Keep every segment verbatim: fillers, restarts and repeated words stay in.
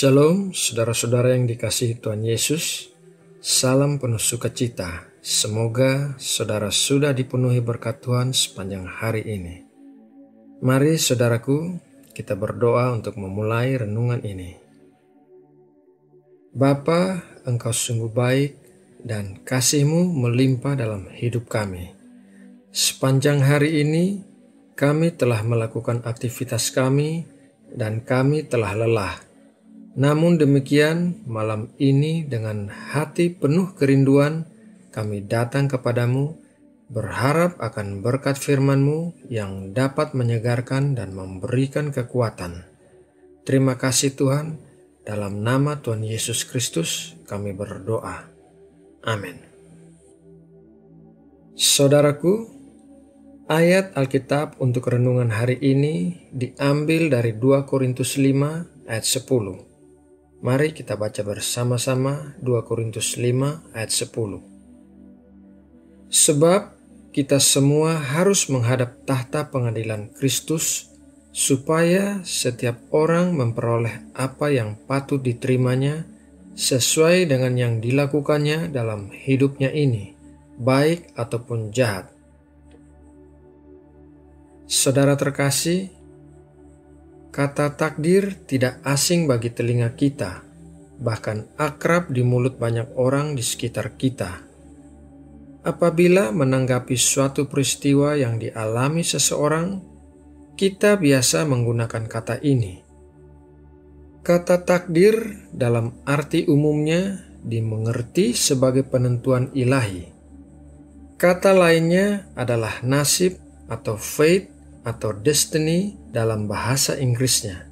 Shalom saudara-saudara yang dikasihi Tuhan Yesus. Salam penuh sukacita. Semoga saudara sudah dipenuhi berkat Tuhan sepanjang hari ini. Mari saudaraku, kita berdoa untuk memulai renungan ini. Bapa, Engkau sungguh baik dan kasih-Mu melimpah dalam hidup kami. Sepanjang hari ini kami telah melakukan aktivitas kami dan kami telah lelah. Namun demikian, malam ini dengan hati penuh kerinduan, kami datang kepadamu, berharap akan berkat firman-Mu yang dapat menyegarkan dan memberikan kekuatan. Terima kasih Tuhan, dalam nama Tuhan Yesus Kristus kami berdoa. Amin. Saudaraku, ayat Alkitab untuk renungan hari ini diambil dari dua Korintus lima ayat sepuluh. Mari kita baca bersama-sama dua Korintus lima ayat sepuluh. Sebab kita semua harus menghadap tahta pengadilan Kristus, supaya setiap orang memperoleh apa yang patut diterimanya sesuai dengan yang dilakukannya dalam hidupnya ini, baik ataupun jahat. Saudara terkasih, kata takdir tidak asing bagi telinga kita, bahkan akrab di mulut banyak orang di sekitar kita. Apabila menanggapi suatu peristiwa yang dialami seseorang, kita biasa menggunakan kata ini. Kata takdir dalam arti umumnya dimengerti sebagai penentuan ilahi. Kata lainnya adalah nasib atau fate atau destiny dalam bahasa Inggrisnya.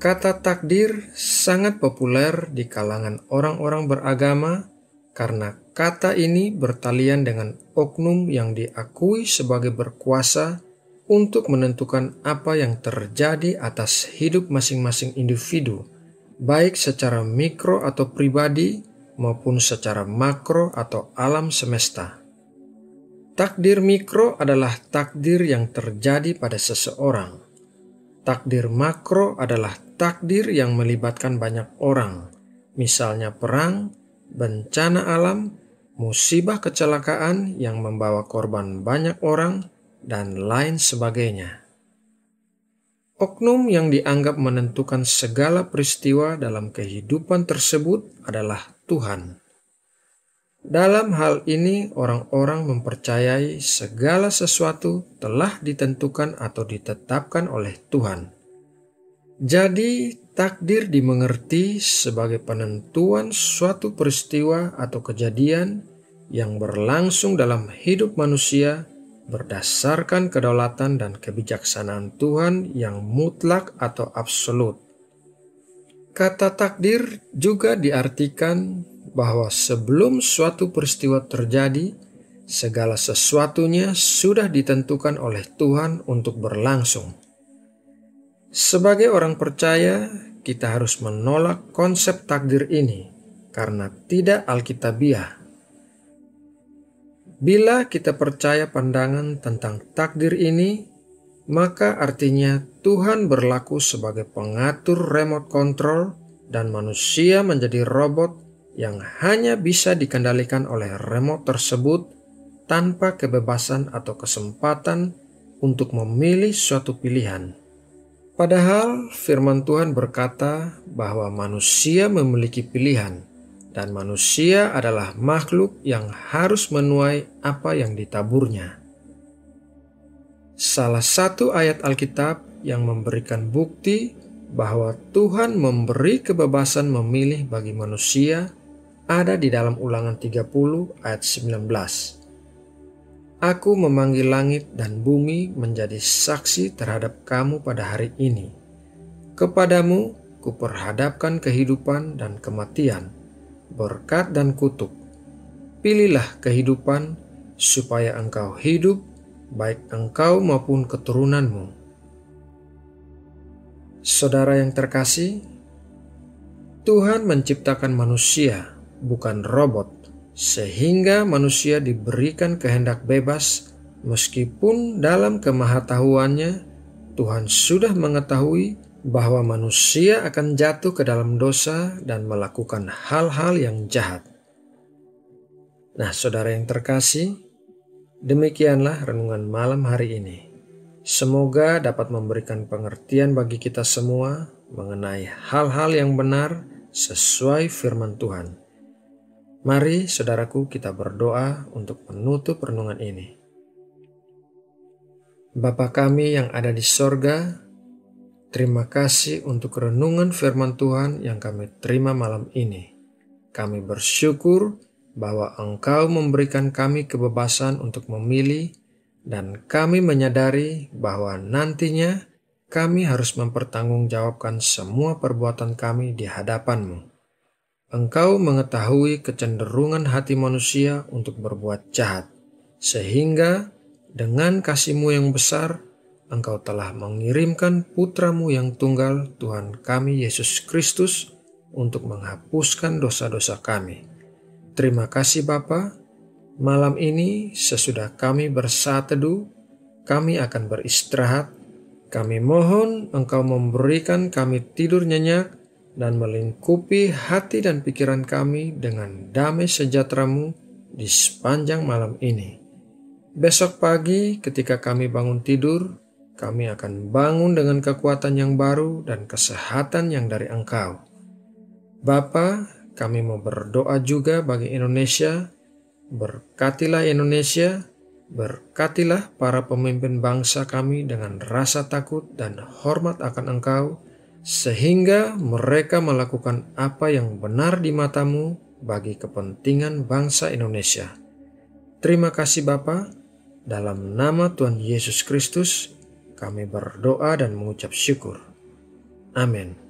Kata takdir sangat populer di kalangan orang-orang beragama karena kata ini bertalian dengan oknum yang diakui sebagai berkuasa untuk menentukan apa yang terjadi atas hidup masing-masing individu, baik secara mikro atau pribadi maupun secara makro atau alam semesta. Takdir mikro adalah takdir yang terjadi pada seseorang. Takdir makro adalah takdir yang melibatkan banyak orang, misalnya perang, bencana alam, musibah kecelakaan yang membawa korban banyak orang, dan lain sebagainya. Oknum yang dianggap menentukan segala peristiwa dalam kehidupan tersebut adalah Tuhan. Dalam hal ini, orang-orang mempercayai segala sesuatu telah ditentukan atau ditetapkan oleh Tuhan. Jadi, takdir dimengerti sebagai penentuan suatu peristiwa atau kejadian yang berlangsung dalam hidup manusia berdasarkan kedaulatan dan kebijaksanaan Tuhan yang mutlak atau absolut. Kata takdir juga diartikan bahwa sebelum suatu peristiwa terjadi, segala sesuatunya sudah ditentukan oleh Tuhan untuk berlangsung. Sebagai orang percaya, kita harus menolak konsep takdir ini karena tidak alkitabiah. Bila kita percaya pandangan tentang takdir ini, maka artinya Tuhan berlaku sebagai pengatur remote control dan manusia menjadi robot yang hanya bisa dikendalikan oleh remote tersebut tanpa kebebasan atau kesempatan untuk memilih suatu pilihan. Padahal firman Tuhan berkata bahwa manusia memiliki pilihan dan manusia adalah makhluk yang harus menuai apa yang ditaburnya. Salah satu ayat Alkitab yang memberikan bukti bahwa Tuhan memberi kebebasan memilih bagi manusia ada di dalam Ulangan tiga puluh ayat sembilan belas. Aku memanggil langit dan bumi menjadi saksi terhadap kamu pada hari ini. Kepadamu kuperhadapkan kehidupan dan kematian, berkat dan kutuk. Pilihlah kehidupan supaya engkau hidup, baik engkau maupun keturunanmu. Saudara yang terkasih, Tuhan menciptakan manusia, bukan robot, sehingga manusia diberikan kehendak bebas meskipun dalam kemahatahuannya Tuhan sudah mengetahui bahwa manusia akan jatuh ke dalam dosa dan melakukan hal-hal yang jahat. Nah, saudara yang terkasih, demikianlah renungan malam hari ini. Semoga dapat memberikan pengertian bagi kita semua mengenai hal-hal yang benar sesuai firman Tuhan. Mari, saudaraku, kita berdoa untuk menutup renungan ini. Bapa kami yang ada di sorga, terima kasih untuk renungan firman Tuhan yang kami terima malam ini. Kami bersyukur bahwa Engkau memberikan kami kebebasan untuk memilih, dan kami menyadari bahwa nantinya kami harus mempertanggungjawabkan semua perbuatan kami di hadapan-Mu. Engkau mengetahui kecenderungan hati manusia untuk berbuat jahat, sehingga dengan kasih-Mu yang besar, Engkau telah mengirimkan Putra-Mu yang tunggal, Tuhan kami Yesus Kristus, untuk menghapuskan dosa-dosa kami. Terima kasih Bapa. Malam ini sesudah kami bersaat teduh, kami akan beristirahat. Kami mohon Engkau memberikan kami tidur nyenyak dan melingkupi hati dan pikiran kami dengan damai sejahtera-Mu di sepanjang malam ini. Besok pagi ketika kami bangun tidur, kami akan bangun dengan kekuatan yang baru dan kesehatan yang dari Engkau. Bapa, kami mau berdoa juga bagi Indonesia. Berkatilah Indonesia, berkatilah para pemimpin bangsa kami dengan rasa takut dan hormat akan Engkau, sehingga mereka melakukan apa yang benar di mata-Mu bagi kepentingan bangsa Indonesia. Terima kasih Bapa. Dalam nama Tuhan Yesus Kristus, kami berdoa dan mengucap syukur. Amin.